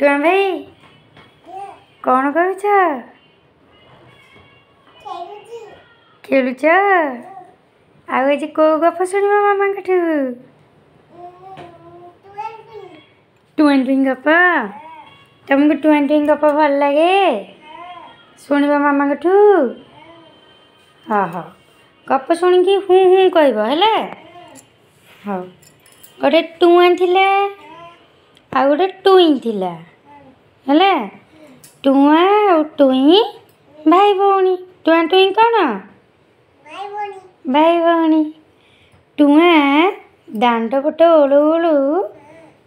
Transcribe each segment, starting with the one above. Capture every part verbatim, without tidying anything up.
टुआ भाई कौन करुच खेलुच आज को गप शुणा मामा टुआ टुई गप तुमको टुआ टुई गप भल लगे शुण मामा हाँ हाँ गप शुणिकी हूँ हूँ कह हाँ गोटे टुआ थिला आ गोटे टुई थिला है टुआ और टुई भाई भौणी टुआ टुई कौन भाई भौणी टुआ दांड पट ओलू ओलू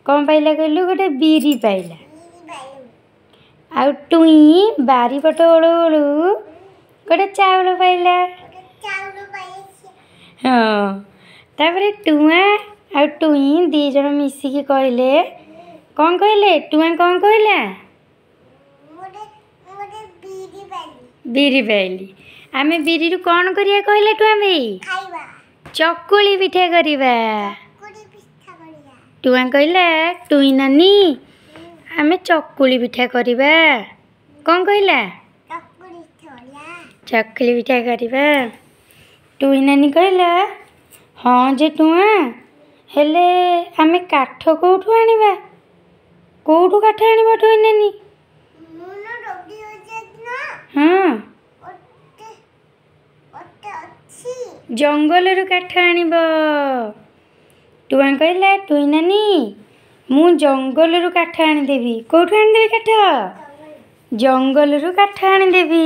कौन पाइला कहलु गोटे बीरी पाइला आ टुई बारी पट ओलू ओलू गोटे चावल पाइला हाँ तापर टुआ आ टुई दी जन मिसिकी कहले कौन कहले टुआ कौन कहला बीरी पाइली आम बीरी रू कौन करिया कहला टुआ भाई चकुली पिठा करिवा टुआ कहला टुई नानी आम चकुली पिठा करिवा कौन कहला चकुली पिठा करिवा टुई नानी कहला हाँ जे टुआ हेले आम काठ कोठू आनिबा कोठू काठ आनिबा टुई नानी हाँ जंगल रू काठ आनिबा टुआ कहला टुई नानी मु जंगल रू काठ आनी देबी कोठू आनी देबी काठ जंगल रू काठ आनी देबी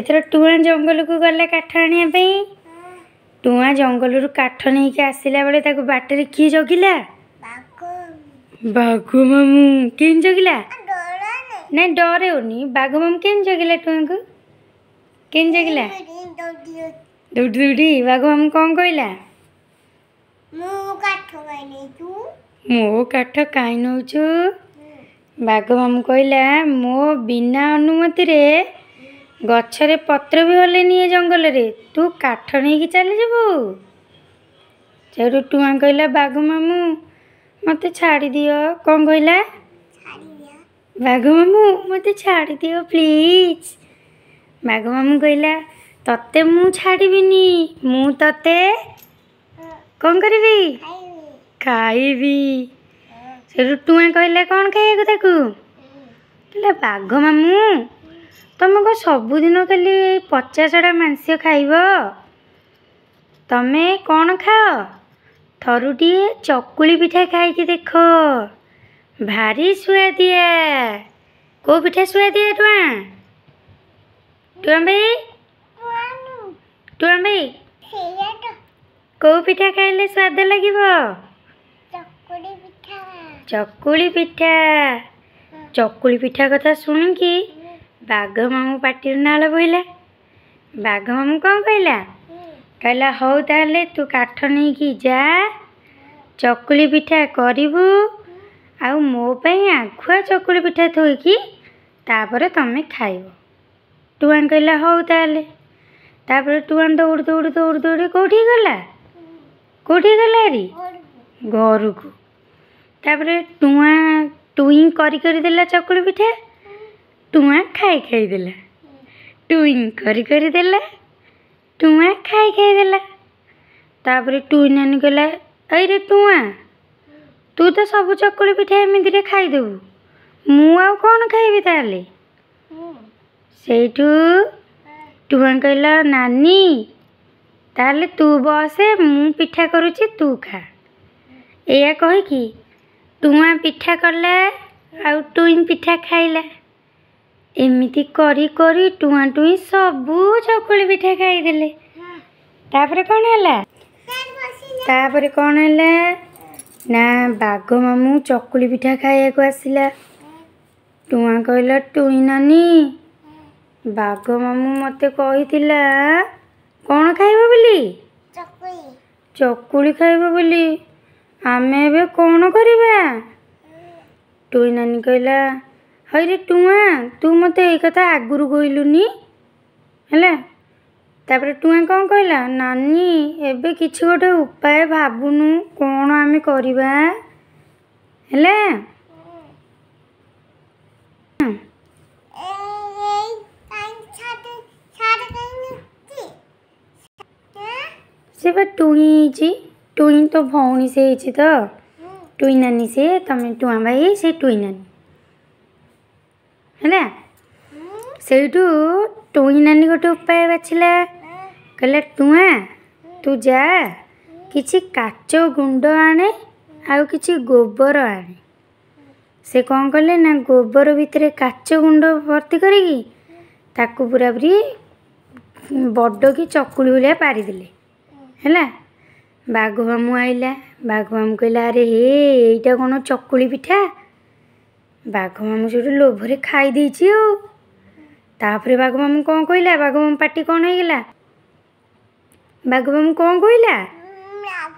एथर टुआ जंगल को गला काठ आनिया पई टुआ जंगल रू काठ नहीं के आसला बेले ताको बाटरे किए जगिला बाघ मामू केन जगिला ना डरे ओनी बाघ मामू केन जगिला टुआ को केन जगिला दौड़ी दौड़ी बाघ मामू कौन कहला मो काठ काई नै छु मो काठ काई नौ छु बाघ मामू कहला मो बिना अनुमति रे गछरे पत्र भी हलेनी ए जंगल रे तू काठ नहीं की चली जाबू से टुआ कहला बाघ मामू मत छाड़ी दियो कौन कहला बाघ मामू मत छाड़ी दियो प्लीज बाघ मामू कहला तत्ते मु छाड़ीबिनी मु तत्ते कौन करबी खाइबी से टुआ कहला कौन खाइबो ताकू कहला बाघ मामू तुमको सबुदिन खाली पचासटा मांस खाइब तमें कौन खाओ थरुटी चकुली पिठा खाई देख भारी सुआदिया को पिठा सुआदिया टुआ टुआ भाई टुआ भाई को पिठा खाइले स्वाद लगे चकुली पिठा चकुली पिठा कथा सुनिकी बाघ मामू पाटी नाल बहला बाघ मामू कौन कहला कहला हौ ताले तू काठ नहीं की जा चकुली पिठा करू आ मोपाई आखुआ चकुली पिठा थोईकी तापर तमें खाइब टुआ कहला हौ ताले तापर टुआ दौड़ दौड़ दौड़ दौड़ कौटी गला कौटी गला रे घर को तापर टुआ टुई करदेला चकुली पिठा टुआ खाई खाई देला टुई करी करी देला टुआ खाई खाई देला तापर टुई नानी कहला ऐ रे टुआ तू तो सब चकुली पिठा एमती रे खाईदेबू मु आ कौन खाइबी ताले सेठू टुआ कहला नानी ताले तू बसे मु पिठा करुची तू खा एया कहि कि टुआ पिठा करला आ टुई पिठा खाइला एमती करी करी टुआ टुई सबू चकुली पिठा खाईदेले तापर कौन हैला तापर कौन हैला ना बाघ मामू चकुली पिठा खाया को आसला टुआ कहला टुई नानी बाघ मामू मते कहितिला कौन खाइबो बोली चकुली खाइबो बोली आमे एबे कौन करबा टुई नानी कहला हाय रे टुआ तू मत ये कथा आगुरी कहलुनी है तापर टुआ कौन कहला नानी एबे किछि गोटे उपाय भावुनु कौन आम करवा से बा टुई टुई तो भौणी से होती तो टुई नानी से तुम टुआ भाई से टुई नानी है से टुई नानी गोटे उपाय बाछला कहला टुआ तू जा किसी काच गुंड आने आउ किसी गोबर आने से कौन कले ना गोबर भितर काच गुंड भर्ती करी ताकू पूरा पूरी बड़ कि चकुली भाया पारिदे है बाघ मामू आईला बाघ मामू कहला अरे हे एटा कौन चकुली पिठा बाघ मामू से लोभरे खाई तापर बाघ मामू कौन कहला बाघ मामू पार्टी कौन हो गला बाघ मामू कौन कहला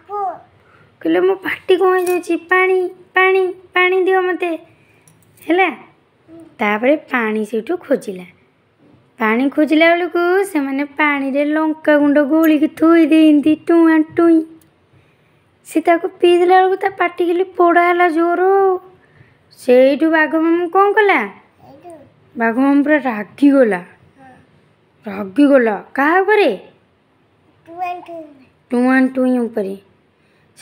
कहले मो पार्टी कौन हो पानी पानी पानी दियो मते है तापर पानी से खोजिला पानी खोजला बेलू से मैंने पानी रे लंका गुंड गोल की थोई देती टुआ टुई सीता को पीदेला बेलू पाटी के लिए पोड़ा है जोर से बाघ मामू कौन कला बाघ मामू पूरा रागिगला रागिगला क्या टुआ टुई उपरे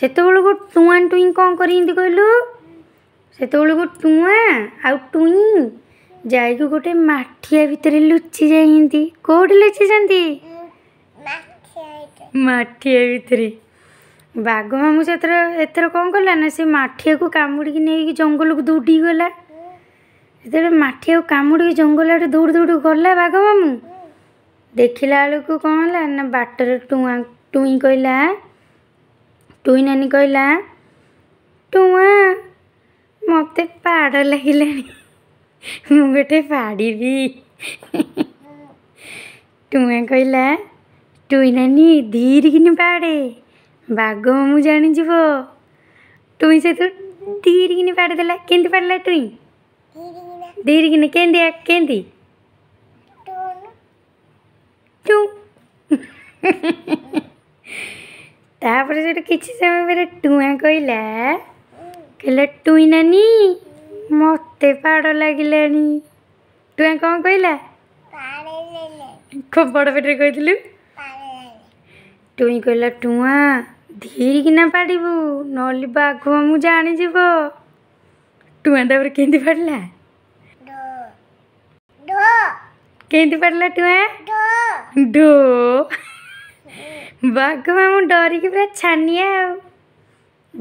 से बेलू टुआ टुई कौन करती कहलु से बेलू टुआ आ टुई जाई को गोटे मठिया भितर लुचि जाती कौट लुचि मठिया भितर बाघ मामू से एथर कौन कला ना से मठिया को कामुड़ी नहीं जंगल को दौड़ी गला जो मठिया को कामुड़ी जंगल आड़े दौड़ दौड़ गला बाघ मामू देखला बेलू कौन है ना बाटर टुआ टुई कहला टुई नानी कहला टुआ मत पाड़ लगे गोटे फाड़ी भी टुआ कहला टुई नानी धीर किन पाड़े बाघ मामू जानी जीव टुई से धीर किन पाड़े देला केंदी पाड़ला टुई धीर किन केंदी केंदी टू तापर से किसी समय पर टुआ कहला कहला टुई नानी मते पाड़ लगे टुआ कौन कहला खूब बड़ पेटर कहलु टुई कहला टुआ धीर किना पाड़बू नली बाघ मामू जानीजीव टुआ तापर केंदी पाड़ला केंदी पाड़ला टुआ डो बाघ मामू डरिकी पूरा छानिया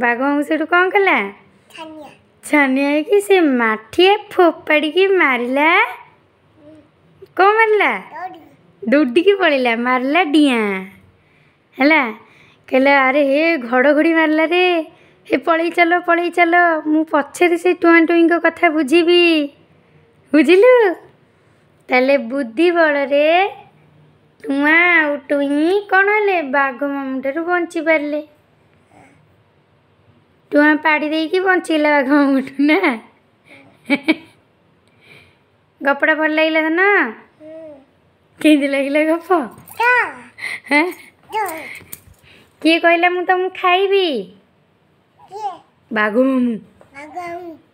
बाघ मामू से कौन कला छानिया कि से मठिया फोपाड़ी मारिला कौन मारिला दौड़ी पड़ेगा मारिला डिया है कहला अरे हे घड़घड़ी मारिला रे हे पलि चलो पलि चलो मु पछे से टुआ टुई को कथा बुझीबी बुझिलु ताले बुद्धि बल रे टुआ आ टुई कौन है बाघ मामू ठार बंची पारे टुआ पाड़ी देकी बंचला बाघ मामू ना गपटा भल लगे तो ना के लगे गप किए कहला मु तुम खाइबी बाघ मामू।